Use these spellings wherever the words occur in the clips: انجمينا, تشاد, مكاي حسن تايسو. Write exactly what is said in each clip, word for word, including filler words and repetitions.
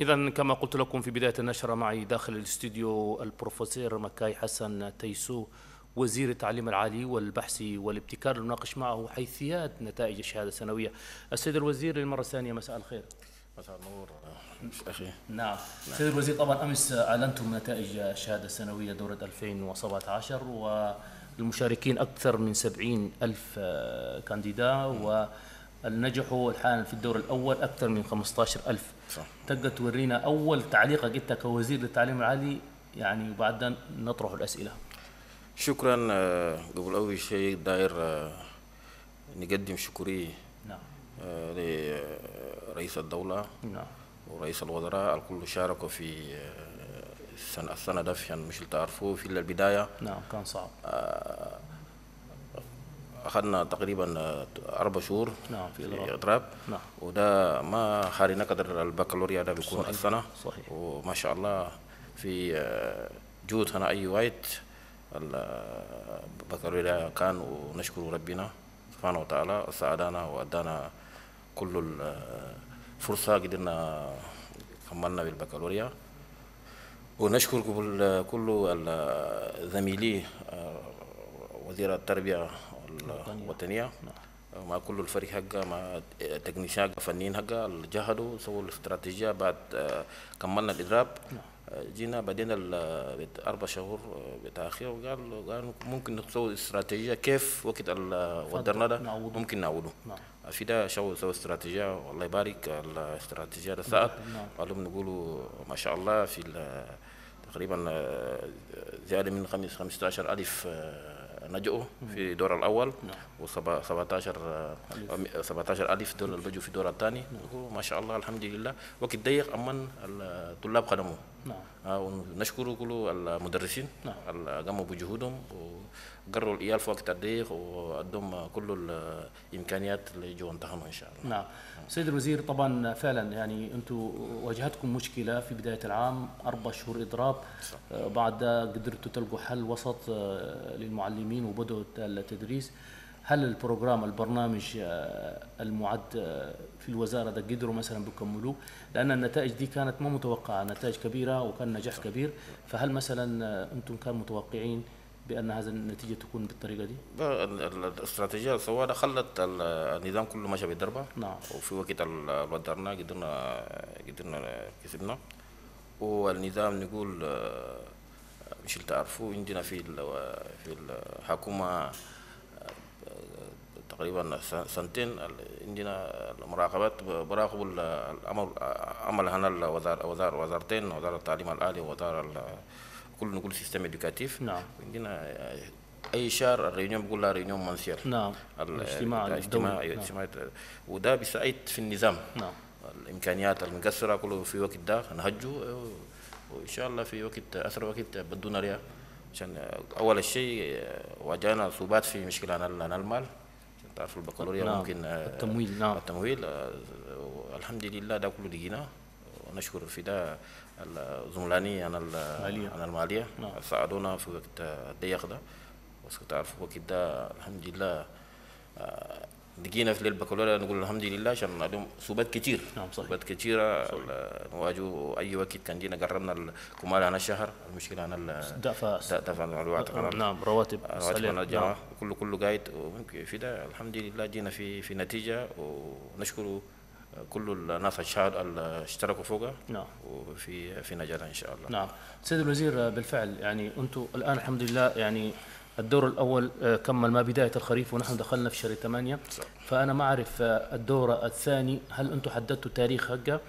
إذا كما قلت لكم في بداية النشرة، معي داخل الاستوديو البروفيسور مكاي حسن تايسو، وزير التعليم العالي والبحث والابتكار، لنناقش معه حيثيات نتائج الشهادة السنوية. السيد الوزير للمرة الثانية، مساء الخير. مساء النور أخي. نعم سيد الوزير، طبعا أمس أعلنتم نتائج الشهادة السنوية دورة ألفين وسبعة عشر، والمشاركين أكثر من سبعين ألف كانديدا، و نجحوا الحال في الدور الأول أكثر من خمسة عشر ألف. صح. تقدر تورينا أول تعليقك أنت كوزير للتعليم العالي يعني، وبعدين نطرح الأسئلة. شكرا. قبل أول شيء داير نقدم شكري نعم لرئيس الدولة نعم ورئيس الوزراء، الكل شاركوا في السنة السنة ده، عشان مش تعرفوه في البداية نعم كان صعب. أخذنا تقريبا أربع شهور نعم في إضراب نعم، وده ما خارينا قدر البكالوريا ده بيكون صحيح. السنة صحيح. وما شاء الله في جهد هنا أي وايد البكالوريا كان، ونشكر ربنا سبحانه وتعالى ساعدنا وأدانا كل الفرصة، قدرنا كملنا بالبكالوريا، ونشكر كل زميلي وزير التربية الوطنية نعم. مع كل الفريق حقه، مع تكنيشيان فنيين حقه اللي جهدوا سووا الاستراتيجية. بعد كملنا الإضراب نعم. جينا بعدين أربع شهور بتأخير، وقالوا ممكن نسوي استراتيجية كيف وقت ودرنا ده ممكن نعوده نعم. في ده شو سووا استراتيجية، والله يبارك الاستراتيجية ده ساعد نعم. قالوا بنقولوا ما شاء الله في تقريبا زيادة من خمسة عشر ألف نجوا في الدور الأول و سبعة عشر ألف دول اللي بيجوا في الدور الثاني. ما شاء الله الحمد لله، وقت ضيق أمن الطلاب خدموا نعم، ونشكر كل المدرسين اللي قاموا بجهودهم وقروا الإيال في وقت الضيق وأدوا كل الإمكانيات اللي يجوا امتحنوا إن شاء الله. نعم سيد الوزير، طبعا فعلا يعني أنتم واجهتكم مشكلة في بداية العام، أربع شهور إضراب، بعد قدرتوا تلقوا حل وسط للمعلمين وبدأوا التدريس. هل البروجرام البرنامج المعد في الوزارة ده قدروا مثلا بيكملوه؟ لأن النتائج دي كانت ما متوقعة، نتائج كبيرة وكان نجاح صح. كبير، فهل مثلا أنتم كانوا متوقعين بأن هذا النتيجة تكون بالطريقة دي؟ الاستراتيجية السوادة خلت النظام كله ماشي بالضربة نعم، وفي وقت بدرنا قدرنا قدرنا كسبنا، والنظام نقول مش اللي تعرفوه عندنا في في الحكومه تقريبا سنتين عندنا المراقبات، براقبوا الامر عمل هنا الوزاره وزارتين، وزاره التعليم العالي ووزاره كل نقول سيستم ادوكاتيف نعم. عندنا اي شهر الريونيوم بقول لها ريونيوم منسير نعم، الاجتماع الاجتماع، وده بيساعد في النظام نعم. الامكانيات المقصره كله في وقت ده نهجوا، وإن شاء الله في وقت أسرع وقت بدونا ريا، عشان أول شيء واجهنا صعوبات في مشكلة عن المال، تعرفوا البكالوريا نعم. ممكن التمويل نعم التمويل، الحمد لله ده كله لقينا، ونشكر في ده زملاني عن المالية عن المالية نعم. ساعدونا في وقت الضيق ده، وتعرفوا وقت ده الحمد لله لقينا في البكالوريا، نقول الحمد لله عشان عندهم صعوبات كتير نعم صحيح. صعوبات كتيرة نواجهوا أي وقت كان جينا قربنا الكمال عن الشهر، المشكلة عن دفع دفع الرواتب نعم رواتب الجامعة كله كله قايد، وممكن في ده الحمد لله جينا في في نتيجة، ونشكر كل الناس اللي اشتركوا فوقها نعم وفي في نجاح إن شاء الله. نعم سيد الوزير، بالفعل يعني أنتم الآن الحمد لله يعني الدور الأول كمل ما بداية الخريف، ونحن دخلنا في شهر ثمانية، فأنا ما أعرف الدور الثاني هل أنتم حددتوا تاريخ حقه؟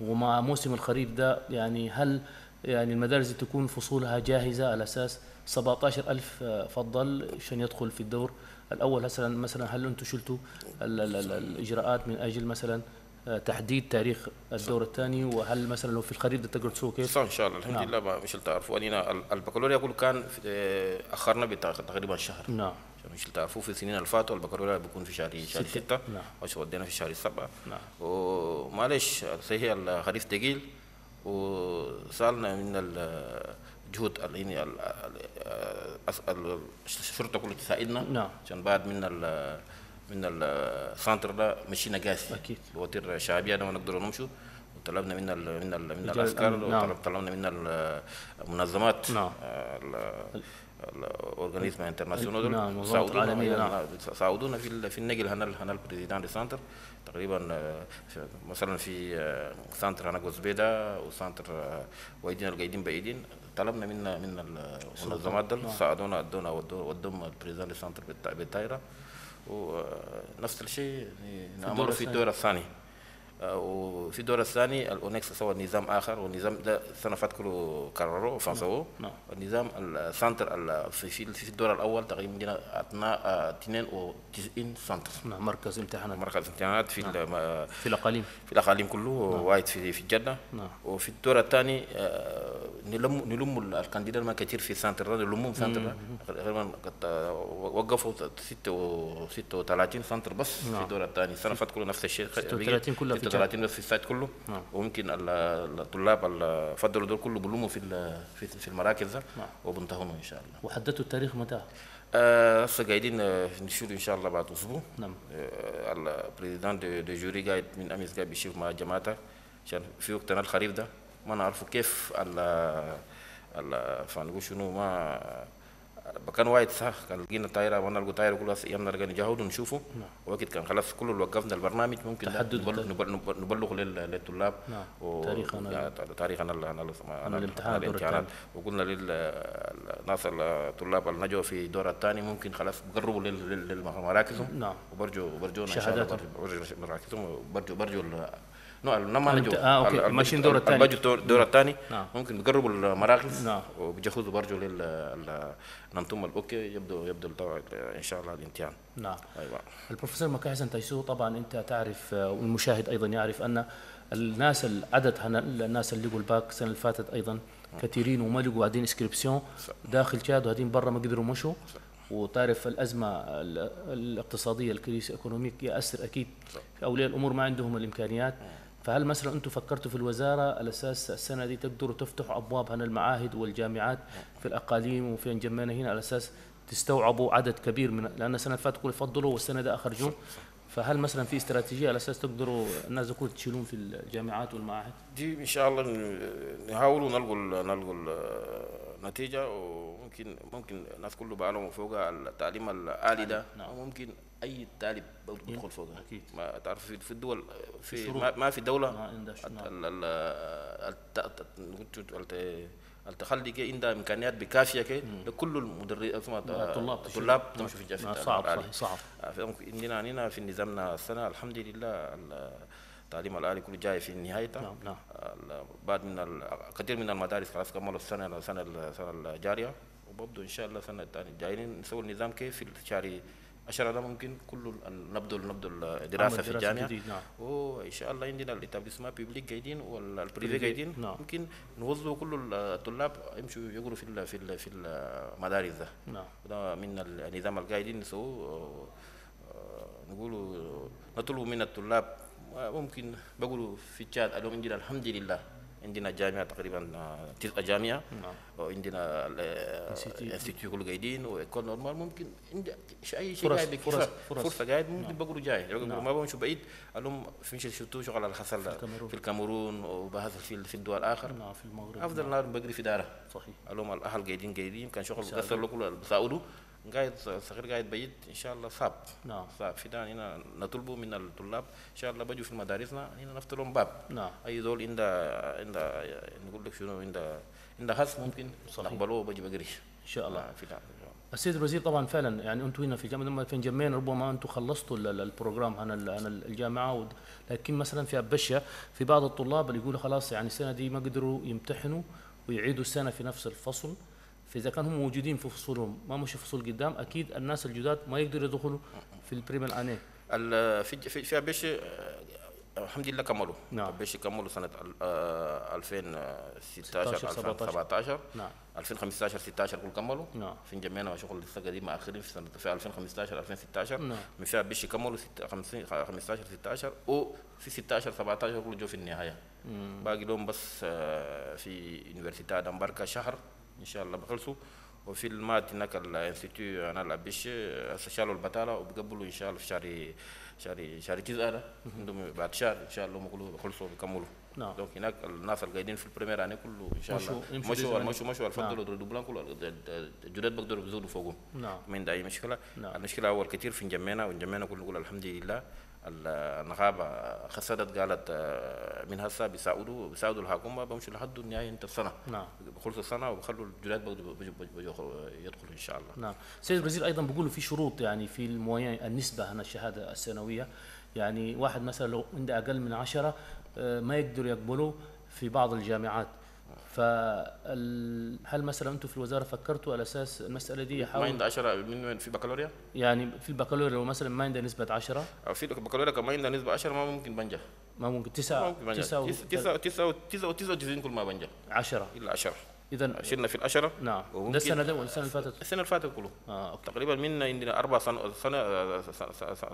ومع موسم الخريف ده يعني هل يعني المدارس تكون فصولها جاهزة على أساس سبعة عشر ألف فضل عشان يدخل في الدور الأول؟ مثلا هل أنتم شلتوا الإجراءات من أجل مثلا تحديد تاريخ الدور الثاني؟ وهل مثلا لو في الخريف ده تقدر تسوي كيف؟ ان شاء الله الحمد نعم. لله مش تعرفوا اننا البكالوريا كله كان اخرنا تقريبا شهر نعم، مش تعرفوا في سنين اللي فاتوا البكالوريا بيكون في شهر شهر ستة نعم، واش ودينا في شهر سبعة نعم، ومعلش صحيح الخريف ثقيل، وصالنا من الجهود اللي الشرطه كلها تساعدنا نعم، عشان بعد من من السنتر ده مشينا قاسي اكيد، الوتير الشعبيه ده ما نقدروا نمشوا، طلبنا منا ال من ال من العسكر وطلبنا منا المنظمات الاورجانيزم انترناسيونال نعم ساعدونا ساعدونا في في النقل هنا هنا البريزيدان سنتر تقريبا مثلا في سنتر هنا قوزبيدا وسنتر وايدين القايدين بعيدين طلبنا منا من المنظمات دول ساعدونا ادونا ودونا البريزيدان سنتر بالطائره ونفس الشيء نعمله في الدوره الثانيه وفي الدور الثاني الاونكس سوى نظام اخر والنظام ده السنه فاتت كله كرروه فسووه النظام السنتر في في الدور الاول تقريبا عندنا اثنين وتسعين سنتر نعم مركز امتحانات مركز امتحانات في نعم. في الاقاليم في الاقاليم كله نعم. وايد في في جده نعم. وفي الدور الثاني نلم نلم الكانديدات ما كثير في سنتر نلمهم سنتر تقريبا وقفوا ستة وثلاثين سنتر بس نعم. في الدور الثاني السنه فاتت كله نفس الشيء ستة وثلاثين كله في ثلاثين في السايت كله نعم. وممكن الطلاب اللي فضلوا دول كله بلوموا في في المراكز ده نعم. وبنتهنوا ان شاء الله وحددتوا التاريخ متى؟ هسه آه قاعدين نشوف ان شاء الله بعد اسبوع نعم آه البريزيدان دو جوري قاعد من امس قاعد بيشوف مع جماعته عشان في وقتنا الخريف ده ما نعرفوا كيف ال فنقول شنو ما كان وايد صح كان لقينا طايره وانا لقوا طايره كلها ايامنا رجع نجهود ونشوفه نعم. وقت كان خلاص كله اللي وقفنا البرنامج ممكن نبلغ للطلاب نعم. تاريخنا تاريخنا الامتحانات وقلنا للناس الطلاب اللي نجوا في الدوره الثانيه ممكن خلاص بقربوا لمراكزهم نعم وبرجوا برجونا ان شاء الله برجوا مراكزهم وبرجوا برجوا نو لما نجوا اه اوكي ماشيين الدور الثاني الدور الثاني ممكن بيقربوا المراكز وبياخذوا برجوا لل ننتم الاوكي يبدو يبدو طبعا ان شاء الله الامتحان نعم ايوه البروفيسور مكاي حسن تايسو طبعا انت تعرف والمشاهد ايضا يعرف ان الناس العدد الناس اللي لقوا الباك السنه اللي فاتت ايضا كثيرين وما لقوا قاعدين انسكريبسيون داخل تشاد وقاعدين برا ما قدروا مشوا وتعرف الازمه الاقتصاديه الكريس ايكونوميك ياثر اكيد اولياء الامور ما عندهم الامكانيات فهل مثلا انتم فكرتوا في الوزاره على اساس السنه دي تقدروا تفتحوا ابواب هنا المعاهد والجامعات في الاقاليم وفي جمينا هنا على اساس تستوعبوا عدد كبير من لان السنه اللي فاتت كلها فضلوا والسنه دي اخرجوه فهل مثلا في استراتيجيه على اساس تقدروا الناس دول تشيلون في الجامعات والمعاهد؟ دي ان شاء الله نحاولوا نلقوا نلقوا نتيجه وممكن ممكن الناس كله بعلموا فوق التعليم العالي ده ممكن اي طالب بيدخل فوقها اكيد ما تعرف في الدول في ما في دوله ما عندها التخلي كي عندها امكانيات بكافيه كي لكل المدربين الطلاب تمشوا في الجامعات صعب صعب عندنا هنا في نظامنا السنه الحمد لله التعليم العالي كله جاي في نهايته نعم نعم بعد من كثير من المدارس خلاص كملوا السنه السنه الجاريه وببدو ان شاء الله السنه الثانيه جايين نسوي النظام كيف في الشهر عشرة ممكن كله نبدو نبدو الدراسه في الجامعه نعم. وان شاء الله عندنا الاتابلسما بيبليك قاعدين والبريفي قاعدين نعم. ممكن نوظفوا كل الطلاب يمشوا يقروا في ال في ال في المدارس ده نعم ده من النظام القاعدين نسووا نقولوا نطلبوا من الطلاب ممكن بقولوا في تشاد اليوم عندنا الحمد لله عندنا جامعه تقريبا تسعة جامعه وعندنا انستيتيو كله قاعدين وايكول نورمال ممكن عندي اي شيء قاعد فرص فرصه قاعد ممكن بقولوا جاي ما بمشوا بعيد قالهم فيش شفتوا شغل اللي حصل في الكاميرون وبهذا في في الدول الاخر نعم في المغرب افضل نهار بقري في داره صحيح قالهم الاهل قاعدين قاعدين كان شغل قصر له كله بساعدوا قاعد صغير قاعد بعيد ان شاء الله صعب نعم صعب في ده هنا نطلبه من الطلاب ان شاء الله بيجوا في مدارسنا هنا نفتح لهم باب نعم اي دول عند عند نقول لك شنو عند عند خاص ممكن نقبلوه بيجي بجري ان شاء الله في ده السيد الوزير طبعا فعلا يعني انتم هنا في الجامعه لما فين جمعين ربما انتم خلصتوا البروجرام هنا الجامعه لكن مثلا في ابشة في بعض الطلاب اللي يقولوا خلاص يعني السنه دي ما قدروا يمتحنوا ويعيدوا السنه في نفس الفصل فإذا كانوا موجودين في فصولهم ما مش فصول قدام أكيد الناس الجداد ما يقدروا يدخلوا في البريمير الآنية. في في في أبشة الحمد لله كملوا. نعم. أبشة كملوا سنة ألفين وستة عشر ألفين وسبعة عشر نعم. ألفين وخمسة عشر ستة عشر كل كملوا. نعم. في جمعنا شغل لسه قديم آخرين في سنة في ألفين وخمسة عشر ألفين وستة عشر. نعم. من في أبشة كملوا خمسة عشر ستة عشر وفي ستة عشر سبعة عشر كل جو في النهاية. مم. باقي لهم بس في يونيفرسيتي دنبركة شهر. ان شاء الله بخلصوا وفي المات هناك الانستيتيو انا الابيش شالوا البطاله وبقبلوا ان شاء الله في شهر شهر شهر تسعة عندهم بعد شهر ان شاء الله بيقولوا بخلصوا بيكملوا نعم. دونك هناك الناس اللي قاعدين في البريمير اني كله ان شاء الله مشوا مشوا مشوا الفضل والدوبلان كله الجداد بقدر بزودوا فوقهم نعم. من ده اي مشكله نعم. المشكله اول كثير في نجمينا ونجمينا كله نقول الحمد لله النغابه خسرت قالت من هسه بيساعدوا بيساعدوا الحكومه بمشوا لحد النهايه انت السنه نعم بخلص السنه وبخلوا الجداد يدخلوا ان شاء الله نعم. سيد الوزير ايضا بيقولوا في شروط يعني في المويه النسبه هنا الشهاده السنويه يعني واحد مثلا لو عنده اقل من عشرة ما يقدروا يقبلوا في بعض الجامعات فهل مثلا انتم في الوزاره فكرتوا على اساس المساله دي ما عنده عشرة من في بكالوريا؟ يعني في البكالوريا لو مثلا ما عنده نسبه عشرة او في البكالوريا كمان عنده نسبه عشرة ما ممكن بنجح ما ممكن تسعة تسعة تسعة تسعة تسعة كل ما بنجح عشرة الا عشرة اذا شلنا في العشرة نعم ده السنه ده والسنه اللي فاتت السنه اللي فاتت كله آه. تقريبا من عندنا اربع سنه سنه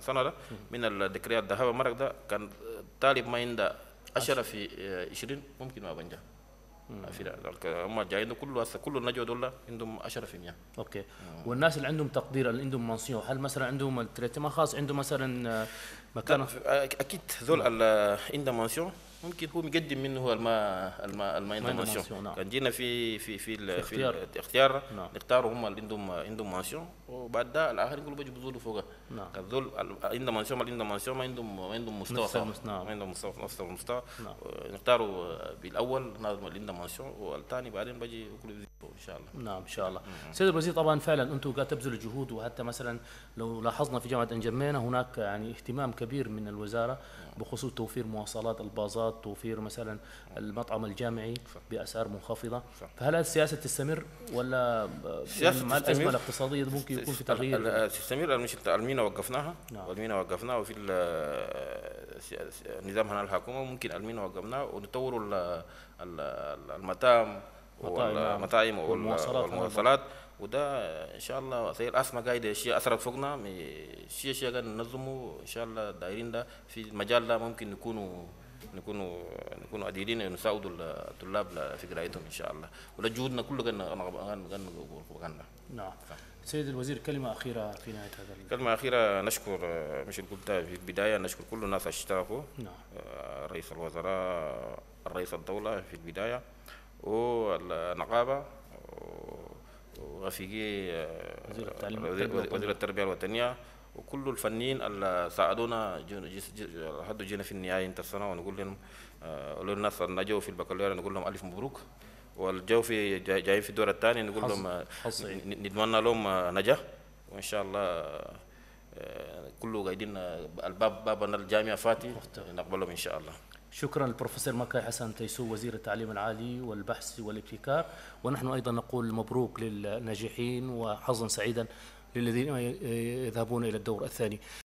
سنه ده من الذكريات الذهب مرق ده كان طالب ما عنده عشرة في عشرين ممكن ما بنجح في هم جايين كله هسه كله النجوى دول عندهم عشرة بالمئة اوكي مم. والناس اللي عندهم تقدير اللي عندهم منصيون هل مثلا عندهم التريتما خاص عندهم مثلا مكان اكيد ذول اللي عندهم منصيون ممكن هو مقدم منه هو الماء الماء الماء منصيون نعم. كان جينا في في في, في, في الاختيار نعم. نختاروا هم اللي عندهم عندهم منصيون وبعد ده الاخرين كلهم بيجوا بيزودوا فوقها نعم. كان ذول عندهم منصيون اللي عندهم منصيون ما عندهم ما عندهم مستوى ما عندهم مستوى نفس المستوى نعم. نختاروا بالاول اللي عندهم منصيون والثاني بعدين بيجي كله بيزيدوا ان شاء الله نعم ان شاء الله مم. سيد الوزير طبعا فعلا انتم قاعد تبذلوا جهود وحتى مثلا لو لاحظنا في جامعه انجمينا هناك يعني اهتمام كبير من الوزاره بخصوص توفير مواصلات الباصات توفير مثلا المطعم الجامعي باسعار منخفضه فهل السياسه تستمر ولا مع الازمه الاقتصاديه ممكن يكون في تغيير؟ تستمر المينا وقفناها نعم. المينا وقفناها وفي النظام هنا الحكومه ممكن المينا وقفناها ونطوروا المطاعم والمطاعم والمواصلات وده ان شاء الله زي الاسماء قاعده شيء اثرت فوقنا شيء شيء قاعد ننظمه ان شاء الله دايرين ده في المجال ده ممكن نكونوا نكونوا نكونوا قادرين نساعدوا الطلاب في قرايتهم ان شاء الله ولا جهودنا كله قلنا نعم. سيد الوزير كلمه اخيره في نهايه هذا كلمه اخيره نشكر مش قلتها في البدايه نشكر كل الناس اللي اشتركوا نعم رئيس الوزراء رئيس الدوله في البدايه والنقابه ورفيقي وزير التربيه الوطنيه وكل الفنيين اللي ساعدونا لحد جينا في النهايه انت السنه ونقول لهم نقول للناس اللي جو في البكالوريا نقول لهم الف مبروك والجو في جايين في الدور الثاني نقول لهم نتمنى لهم نجاح وان شاء الله كله قاعدين الباب بابنا الجامعه فاتي نقبلهم ان شاء الله. شكرا للبروفيسور مكاي حسن تايسو وزير التعليم العالي والبحث والابتكار ونحن ايضا نقول مبروك للناجحين وحظا سعيدا للذين يذهبون إلى الدور الثاني.